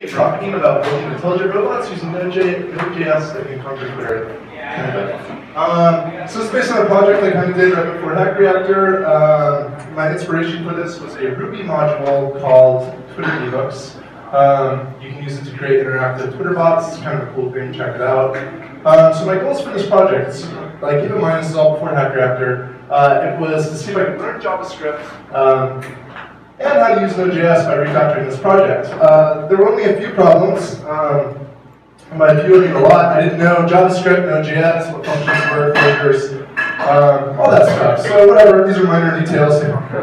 You're talking about building intelligent robots using Node.js that can conquer Twitter. So it's based on a project I kind of did right before Hack Reactor. My inspiration for this was a Ruby module called Twitter Ebooks. You can use it to create interactive Twitter bots. It's kind of a cool thing, check it out. So my goals for this project, like keep in mind this is all before Hack Reactor, it was to see if I could learn JavaScript, and how to use Node.js by refactoring this project. There were only a few problems. By a few, I mean a lot. I didn't know JavaScript, Node.js, what functions were, flavors, all that stuff. So whatever, these are minor details to conquer.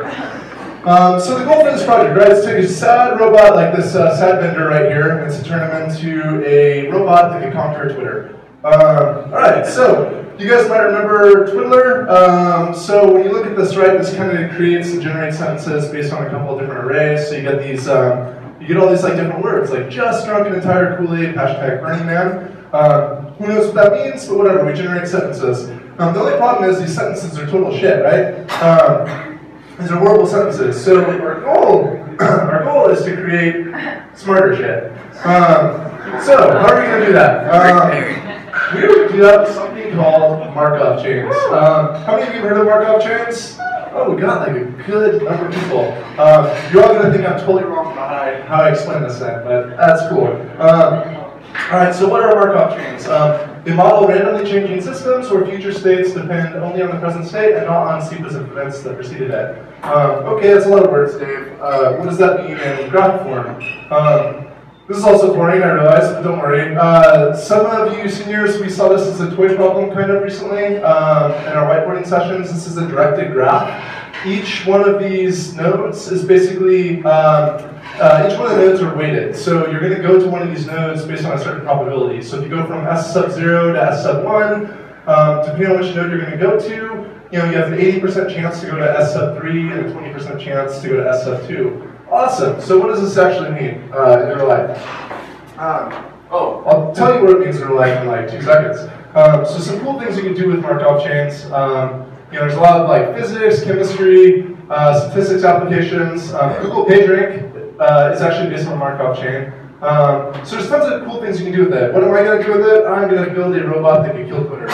So the goal for this project, right, is to take a sad robot like this sad vendor right here, and to turn him into a robot that can conquer Twitter. All right, so you guys might remember Twiddler. So when you look at this, right, this kind of creates and generates sentences based on a couple of different arrays. So you get these, you get all these like different words, like just drunk an entire Kool-Aid, hashtag Burning Man. Who knows what that means? But whatever, we generate sentences. The only problem is these sentences are total shit, right? These are horrible sentences. So our goal is to create smarter shit. So how are we going to do that? We would do that with something called Markov chains. How many of you have heard of Markov chains? Oh, we got like a good number of people. You're all going to think I'm totally wrong about how I explain this thing, but that's cool. All right, so what are Markov chains? They model randomly changing systems where future states depend only on the present state and not on sequence of events that preceded it. Okay, that's a lot of words, Dave. What does that mean in graph form? This is also boring, I realize, but don't worry. Some of you seniors, we saw this as a toy problem kind of recently in our whiteboarding sessions. This is a directed graph. Each one of these nodes is basically, each one of the nodes are weighted. So you're going to go to one of these nodes based on a certain probability. So if you go from S_0 to S_1, depending on which node you're going to go to, you know, you have an 80% chance to go to S_3 and a 20% chance to go to S_2. Awesome. So what does this actually mean in real life? I'll tell you what it means in real life in like 2 seconds. So some cool things you can do with Markov chains. You know, there's a lot of like physics, chemistry, statistics applications. Google PageRank is actually based on Markov chain. So there's tons of cool things you can do with it. What am I going to do with it? I'm going to build a robot that can kill Twitter.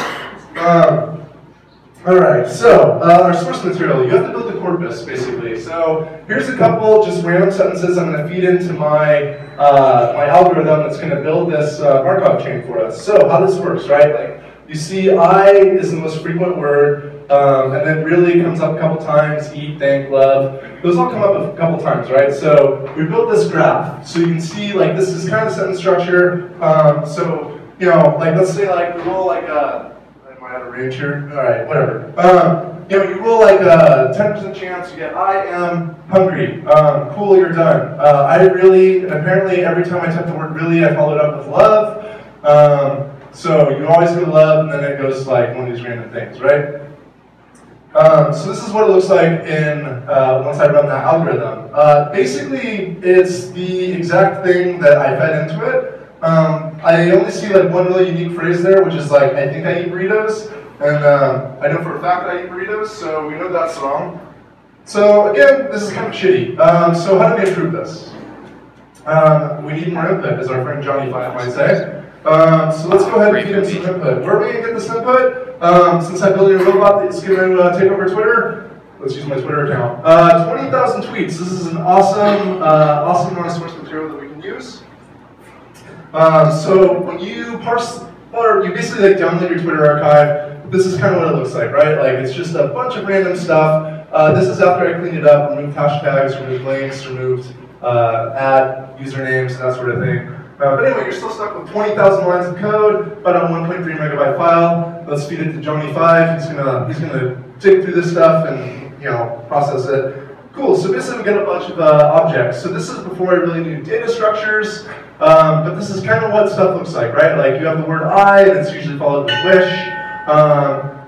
All right, so our source material, you have to build the corpus, basically. So here's a couple just random sentences I'm going to feed into my my algorithm that's going to build this Markov chain for us. So how this works, right? Like you see, I is the most frequent word, and then really comes up a couple times. Eat, thank, love. Those all come up a couple times, right? So we built this graph, so you can see like this is kind of sentence structure. So you know, like let's say like we roll like a out of range here. All right, whatever. You know, you roll like a 10% chance. You get I am hungry. Cool, you're done. I really, and apparently every time I type the word really, I followed up with love. So you always go love, and then it goes like one of these random things, right? So this is what it looks like in once I run that algorithm. Basically, it's the exact thing that I fed into it. I only see like one really unique phrase there, which is like, I think I eat burritos, and I know for a fact I eat burritos, so we know that's wrong. So again, this is kind of shitty. So how do we improve this? We need more input, as our friend Johnny5 might say. So let's go ahead and get some input. Where are we going to get this input? Since I built a robot that's going to take over Twitter, let's use my Twitter account. 20,000 tweets. This is an awesome, awesome amount of source material that we can use. So when you parse, or you basically like download your Twitter archive, this is kind of what it looks like, right? Like it's just a bunch of random stuff. This is after I cleaned it up, removed hashtags, removed links, removed ad usernames, that sort of thing. But anyway, you're still stuck with 20,000 lines of code, about a 1.3 megabyte file. Let's feed it to Johnny5. He's gonna dig through this stuff and you know process it. Cool. So basically, we got a bunch of objects. So this is before I really knew data structures. But this is kind of what stuff looks like, right? Like you have the word I, and it's usually followed with wish.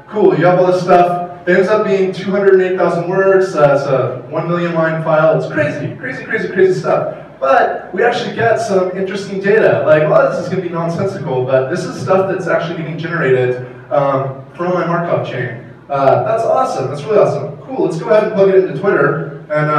Cool, you have all this stuff. It ends up being 208,000 words. It's a 1 million line file. It's crazy, crazy, crazy, crazy stuff. But we actually get some interesting data. Like a lot of this is going to be nonsensical, but this is stuff that's actually getting generated from my Markov chain. That's awesome. That's really awesome. Cool, let's go ahead and plug it into Twitter and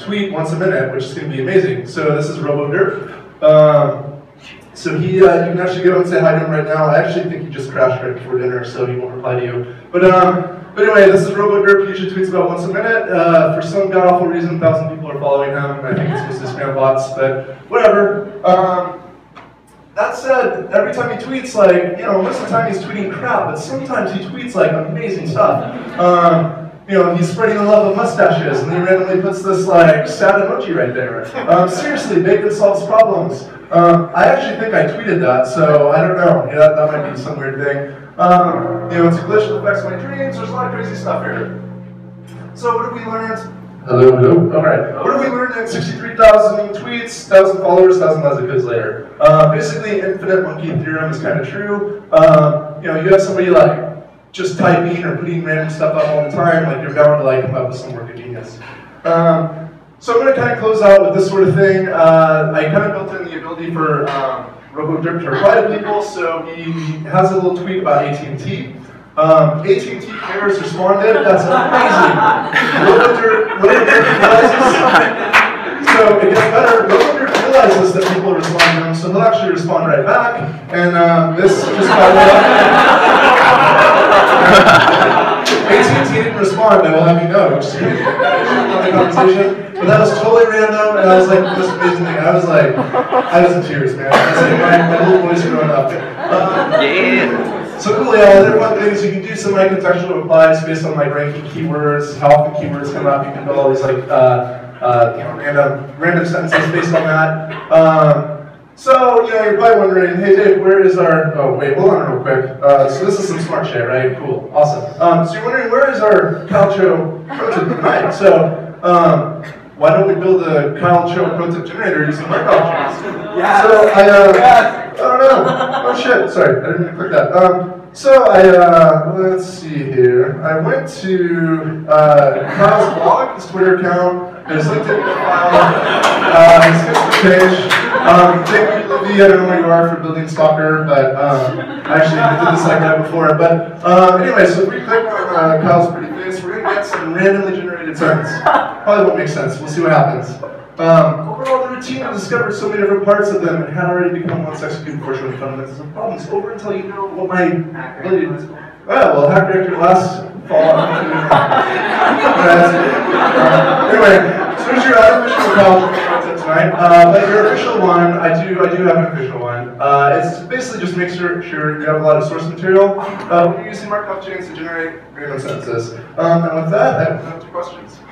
tweet once a minute, which is going to be amazing. So this is RoboDirt. So he, you can actually go and say hi to him right now. I actually think he just crashed right before dinner, so he won't reply to you. But anyway, this is RoboGrip. He usually tweets about once a minute. For some god awful reason, 1,000 people are following him. I think it's just spam bots, but whatever. That said, every time he tweets, like, you know, most of the time he's tweeting crap, but sometimes he tweets like amazing stuff. You know, he's spreading the love of mustaches, and he randomly puts this like sad emoji right there. Seriously, bacon solves problems. I actually think I tweeted that, so I don't know. Yeah, that might be some weird thing. You know, it's a glitch that affects my dreams. There's a lot of crazy stuff here. So what have we learned? Hello, hello. All right. What have we learned in 63,000 tweets, 1,000 followers, 1,000 Lazakas later? Basically, infinite monkey theorem is kind of true. You know, you have somebody like just typing or putting random stuff up all the time, like you're bound to like come up with some work of genius. So I'm going to kind of close out with this sort of thing. I kind of built in the ability for RoboDirt to reply to people, so he has a little tweet about AT&T. AT&T cares responded. That's amazing. RoboDirt realizes. So it gets better. RoboDirt realizes that people respond to him, so he'll actually respond right back. And this just followed up. AT&T didn't respond, I will have you know, which is great. But that was totally random, and I was like, this amazing thing. I was in tears, man. I was like, my little boy's growing up. Yeah. So cool, yeah, there are fun things. You can do some like contextual replies based on like ranking keywords, how often keywords come up. You can build all these like you know, random sentences based on that. So, you know, you're probably wondering, hey Dave, where is our, oh wait, hold on real quick. So this is some smart shit, right? Cool, awesome. So you're wondering, where is our Calcho protip tonight? So, why don't we build a Calcho protip generator using Markov chains? Yes. So I don't know, oh shit, sorry, I didn't even click that. So I, let's see here. I went to Kyle's blog, his Twitter account, his LinkedIn profile, his Facebook page. Thank you, Libby. I don't know where you are for building Stalker, but actually I did this like that before. But anyway, so if we click on Kyle's pretty face, we're going to get some randomly generated sentences. Probably won't make sense. We'll see what happens. Overall, the routine has discovered so many different parts of them and had already become once executed portion of the fundamentals and problems over until you know what my ability was. Well, Hack Reactor last fall. Anyway, so here's your unofficial content tonight, but your official one, I do have an official one. It's basically just make sure you have a lot of source material. We're using Markov chains to generate random sentences. And with that, I have two questions.